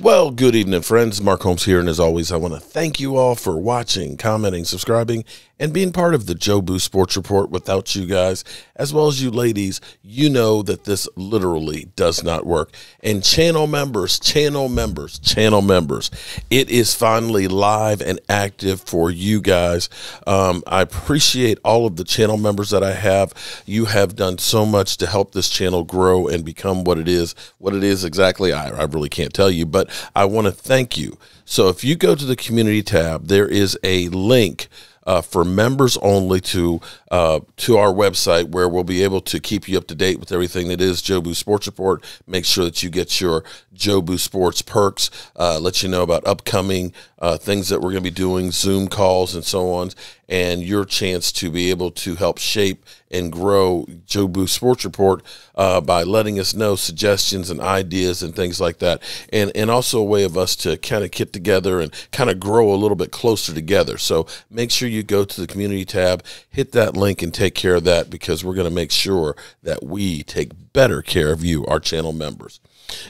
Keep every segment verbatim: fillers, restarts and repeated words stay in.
Well, good evening, friends. Mark Holmes here, and as always, I want to thank you all for watching, commenting, subscribing, and being part of the Jobu Sports Report. Without you guys, as well as you ladies, you know that this literally does not work. And channel members, channel members, channel members, it is finally live and active for you guys. Um, I appreciate all of the channel members that I have. You have done so much to help this channel grow and become what it is. What it is exactly, I, I really can't tell you, but I want to thank you. So if you go to the community tab, there is a link Uh, for members only to uh, to our website, where we'll be able to keep you up to date with everything that is Jobu Sports Report. Make sure that you get your Jobu Sports perks, uh, let you know about upcoming uh, things that we're going to be doing, Zoom calls and so on, and your chance to be able to help shape and grow Jobu Sports Report uh, by letting us know suggestions and ideas and things like that, and and also a way of us to kind of get together and kind of grow a little bit closer together. So make sure you You go to the community tab, hit that link, and take care of that, because we're going to make sure that we take better care of you, our channel members.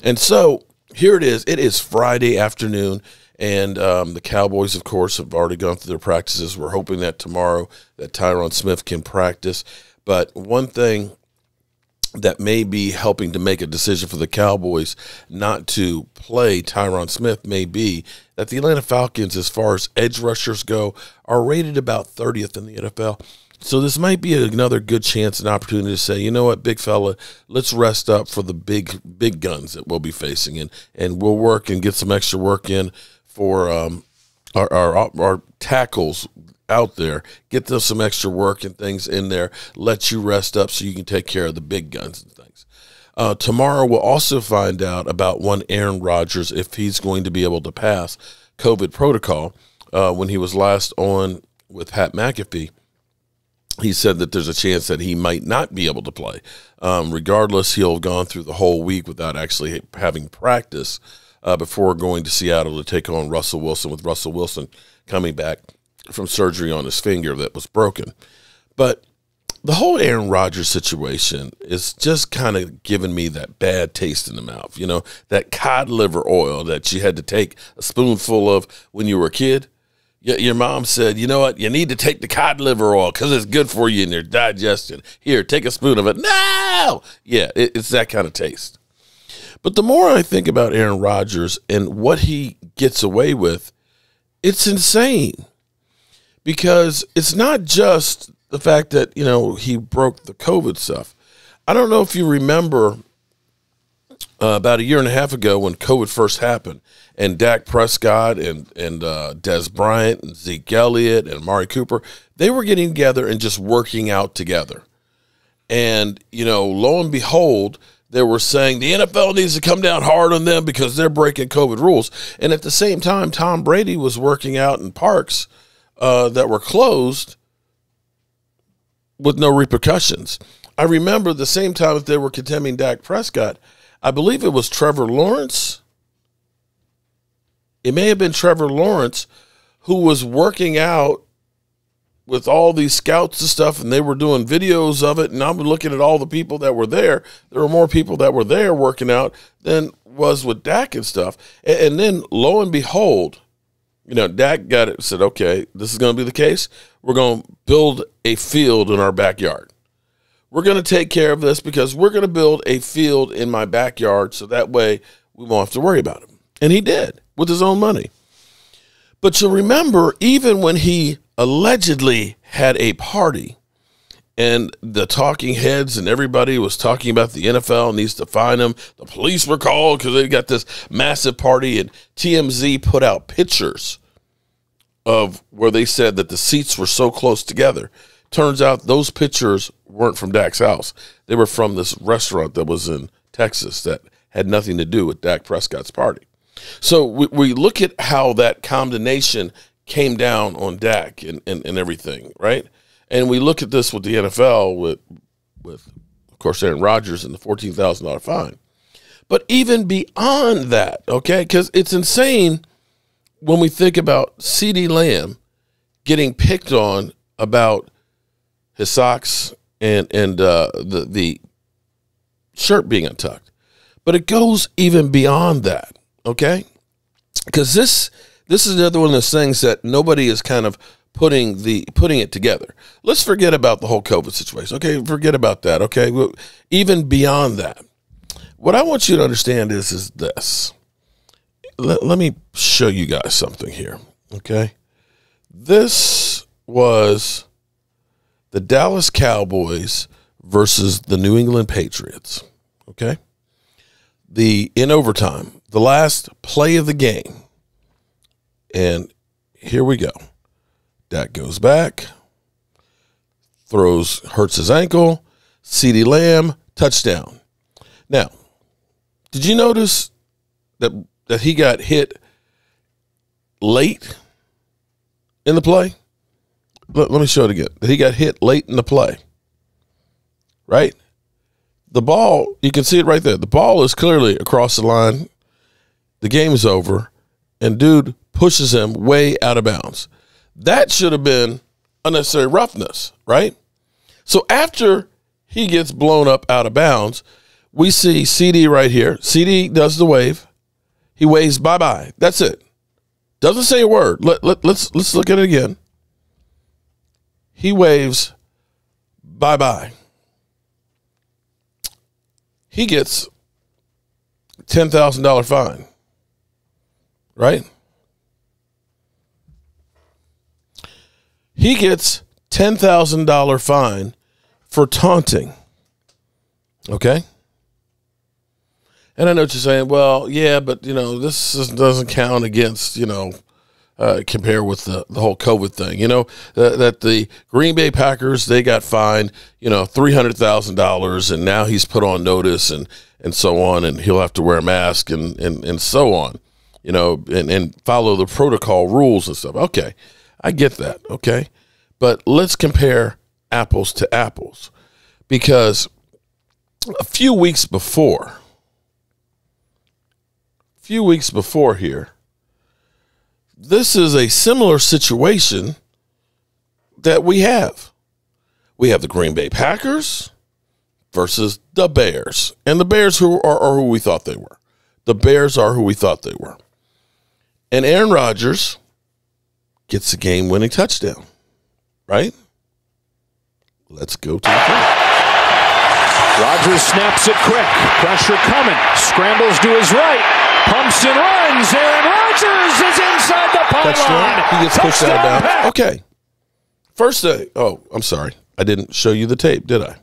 And so here it is. It is Friday afternoon, and um, the Cowboys, of course, have already gone through their practices. We're hoping that tomorrow that Tyron Smith can practice. But one thing that may be helping to make a decision for the Cowboys not to play Tyron Smith may be that the Atlanta Falcons, as far as edge rushers go, are rated about thirtieth in the N F L. So this might be another good chance and opportunity to say, you know what, big fella, let's rest up for the big big guns that we'll be facing, and and we'll work and get some extra work in for um, our, our, our tackles out there, get them some extra work and things in there, let you rest up so you can take care of the big guns and things. Uh, tomorrow we'll also find out about one Aaron Rogers, if he's going to be able to pass COVID protocol. Uh, when he was last on with Pat McAfee, he said that there's a chance that he might not be able to play. Um, regardless, he'll have gone through the whole week without actually having practice uh, before going to Seattle to take on Russell Wilson, with Russell Wilson coming back from surgery on his finger that was broken. But the whole Aaron Rodgers situation is just kind of giving me that bad taste in the mouth, you know, that cod liver oil that you had to take a spoonful of when you were a kid. Your mom said, you know what, you need to take the cod liver oil because it's good for you in your digestion. Here, take a spoon of it. No! Yeah, it's that kind of taste. But the more I think about Aaron Rodgers and what he gets away with, it's insane. Because it's not just the fact that, you know, he broke the COVID stuff. I don't know if you remember uh, about a year and a half ago when COVID first happened, and Dak Prescott and, and uh, Des Bryant and Zeke Elliott and Amari Cooper, they were getting together and just working out together. And, you know, lo and behold, they were saying the N F L needs to come down hard on them because they're breaking COVID rules. And at the same time, Tom Brady was working out in parks Uh, that were closed with no repercussions. I remember the same time that they were condemning Dak Prescott, I believe it was Trevor Lawrence. It may have been Trevor Lawrence who was working out with all these scouts and stuff, and they were doing videos of it, and I'm looking at all the people that were there. There were more people that were there working out than was with Dak and stuff. And, and then, lo and behold, you know, Dak got it, said, okay, this is going to be the case. We're going to build a field in our backyard. We're going to take care of this because we're going to build a field in my backyard so that way we won't have to worry about it. And he did, with his own money. But you'll remember, even when he allegedly had a party and the talking heads and everybody was talking about the N F L needs to find them, the police were called because they got this massive party, and T M Z put out pictures of where they said that the seats were so close together. Turns out those pictures weren't from Dak's house. They were from this restaurant that was in Texas that had nothing to do with Dak Prescott's party. So we, we look at how that condemnation came down on Dak and, and, and everything, right? And we look at this with the N F L with, with of course, Aaron Rodgers and the fourteen thousand dollar fine. But even beyond that, okay, because it's insane when we think about CeeDee Lamb getting picked on about his socks and and uh, the the shirt being untucked, but it goes even beyond that. Okay, because this this is another one of those things that nobody is kind of putting the putting it together. Let's forget about the whole COVID situation. Okay, forget about that. Okay, well, even beyond that, what I want you to understand is is this. Let, let me show you guys something here. Okay, this was the Dallas Cowboys versus the New England Patriots. Okay, the in overtime, the last play of the game, and here we go. Dak goes back, throws, hurts his ankle. CeeDee Lamb, touchdown. Now, did you notice that that he got hit late in the play? Let, let me show it again. That he got hit late in the play, right? The ball, you can see it right there. The ball is clearly across the line. The game's over, and dude pushes him way out of bounds. That should have been unnecessary roughness, right? So after he gets blown up out of bounds, we see CeeDee right here. CeeDee does the wave. He waves bye-bye. That's it. Doesn't say a word. Let, let, let's, let's look at it again. He waves bye-bye. He gets ten thousand dollar fine, right? He gets ten thousand dollar fine for taunting, okay? And I know what you're saying. Well, yeah, but, you know, this is, doesn't count against, you know, uh, compare with the, the whole COVID thing. You know, uh, that the Green Bay Packers, they got fined, you know, three hundred thousand dollars, and now he's put on notice and, and so on, and he'll have to wear a mask and, and, and so on, you know, and, and follow the protocol rules and stuff. Okay, I get that, okay? But let's compare apples to apples, because a few weeks before, a few weeks before here, this is a similar situation that we have. We have the Green Bay Packers versus the Bears, and the Bears who are, are who we thought they were. The Bears are who we thought they were. And Aaron Rodgers gets a game-winning touchdown, right? Let's go to the field. Rodgers snaps it quick. Pressure coming. Scrambles to his right. Pumps and runs. Aaron Rodgers is inside the pylon. Touchdown. He gets pushed out of bounds. Okay. First thing. Oh, I'm sorry. I didn't show you the tape, did I?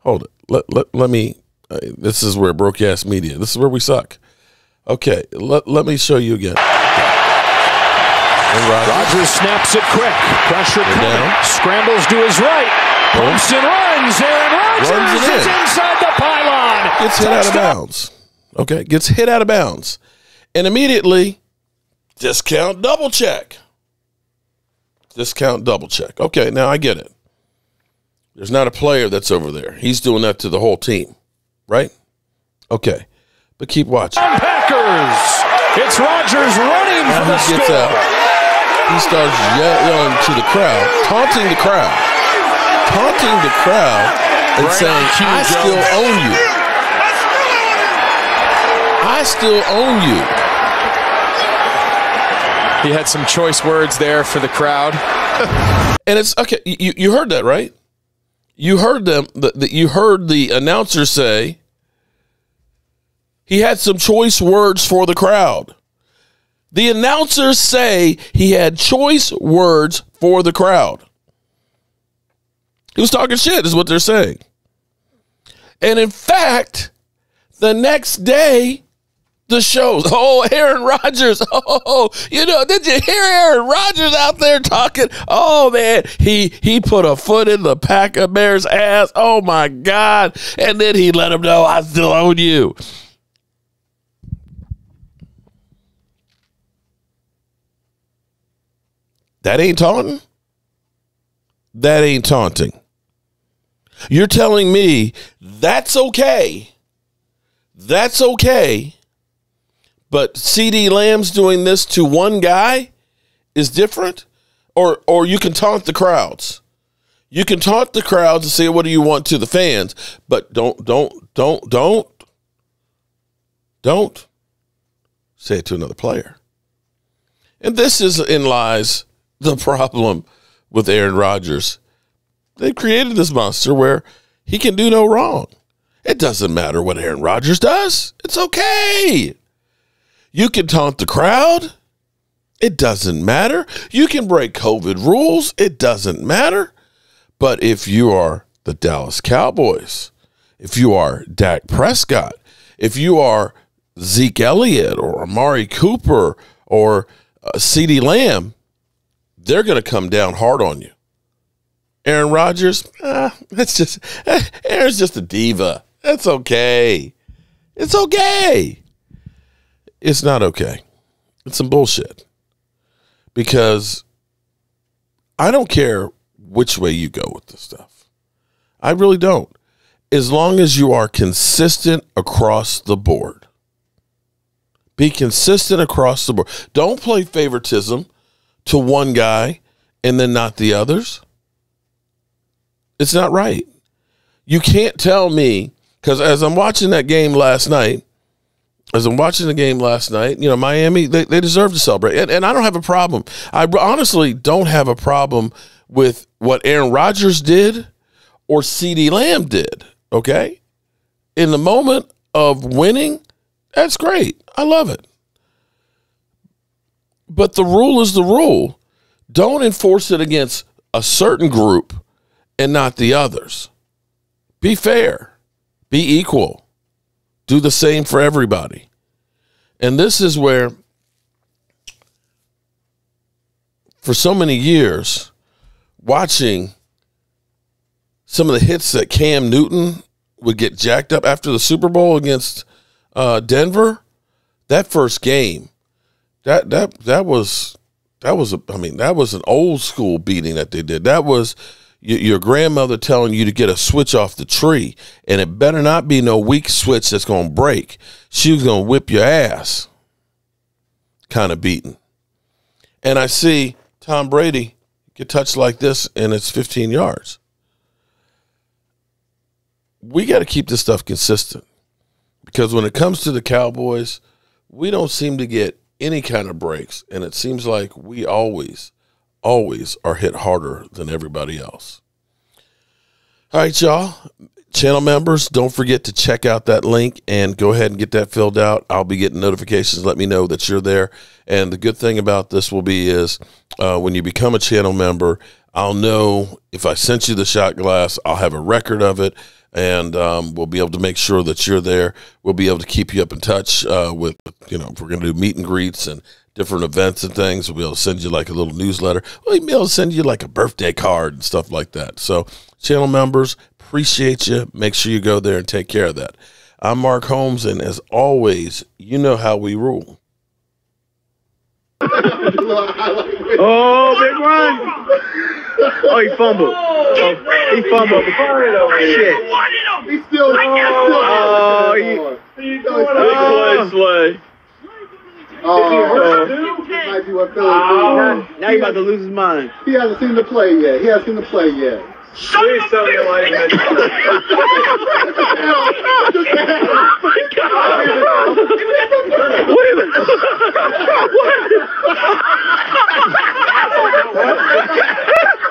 Hold it. Let, let, let me. Uh, this is where broadcast media. This is where we suck. Okay. Let, let me show you again. Rodgers. Rodgers snaps it quick. Pressure coming. Down. Scrambles to his right. Pumps and runs. Aaron Rodgers runs is in. Inside the pylon. Gets hit out of bounds. Okay, gets hit out of bounds. And immediately, discount double check. Discount double check. Okay, now I get it. There's not a player that's over there. He's doing that to the whole team, right? Okay, but keep watching. Packers. It's Rodgers running for the score. Now he gets out. He starts yelling to the crowd, taunting the crowd, taunting the crowd and saying, I still own you. I still own you. He had some choice words there for the crowd. And it's, okay, you, you heard that, right? You heard them, the, the, you heard the announcer say, he had some choice words for the crowd. The announcers say he had choice words for the crowd. He was talking shit is what they're saying. And in fact, the next day, the shows, oh, Aaron Rodgers, oh, you know, did you hear Aaron Rodgers out there talking? Oh, man, he he put a foot in the pack of Bears' ass. Oh, my God. And then he let him know, I still own you. That ain't taunting. That ain't taunting. You're telling me that's okay. That's okay. But CeeDee Lamb's doing this to one guy is different? Or or you can taunt the crowds. You can taunt the crowds and say what do you want to the fans, but don't don't don't don't don't say it to another player. And this is in lies the problem with Aaron Rodgers. They've created this monster where he can do no wrong. It doesn't matter what Aaron Rodgers does. It's okay. You can taunt the crowd. It doesn't matter. You can break COVID rules. It doesn't matter. But if you are the Dallas Cowboys, if you are Dak Prescott, if you are Zeke Elliott or Amari Cooper or uh, CeeDee Lamb, they're going to come down hard on you. Aaron Rodgers, uh, that's just, uh, Aaron's just a diva. That's okay. It's okay. It's not okay. It's some bullshit. Because I don't care which way you go with this stuff. I really don't. As long as you are consistent across the board. Be consistent across the board. Don't play favoritism to one guy and then not the others. It's not right. You can't tell me, because as I'm watching that game last night, as I'm watching the game last night, you know, Miami, they, they deserve to celebrate. And, and I don't have a problem. I honestly don't have a problem with what Aaron Rodgers did or CeeDee Lamb did, okay? In the moment of winning, that's great. I love it. But the rule is the rule. Don't enforce it against a certain group and not the others. Be fair. Be equal. Do the same for everybody. And this is where, for so many years, watching some of the hits that Cam Newton would get jacked up after the Super Bowl against uh, Denver, that first game, that that that was that was a, I mean that was an old school beating that they did. That was your grandmother telling you to get a switch off the tree, and it better not be no weak switch that's going to break. She's going to whip your ass kind of beating. And I see Tom Brady get touched like this, and it's fifteen yards. We got to keep this stuff consistent, because when it comes to the Cowboys, we don't seem to get any kind of breaks, and it seems like we always always are hit harder than everybody else. All right, y'all. Channel members, don't forget to check out that link and go ahead and get that filled out. I'll be getting notifications. Let me know that you're there. And the good thing about this will be is uh, when you become a channel member, I'll know if I sent you the shot glass, I'll have a record of it, and um, we'll be able to make sure that you're there. We'll be able to keep you up in touch uh, with, you know, if we're going to do meet and greets and different events and things. We'll be able to send you like a little newsletter. We'll be able to send you like a birthday card and stuff like that. So channel members, appreciate you. Make sure you go there and take care of that. I'm Mark Holmes, and as always, you know how we rule. Oh, big run. Oh, he fumbled. Oh, he fumbled. Shit. He's still going. Oh, he oh, play, Slay. Oh, uh, might be what Philly oh. Now, now he's about to lose his mind. He hasn't seen the play yet. He hasn't seen the play yet. Please tell me why he missed it. Oh, my God. Wait a minute. What?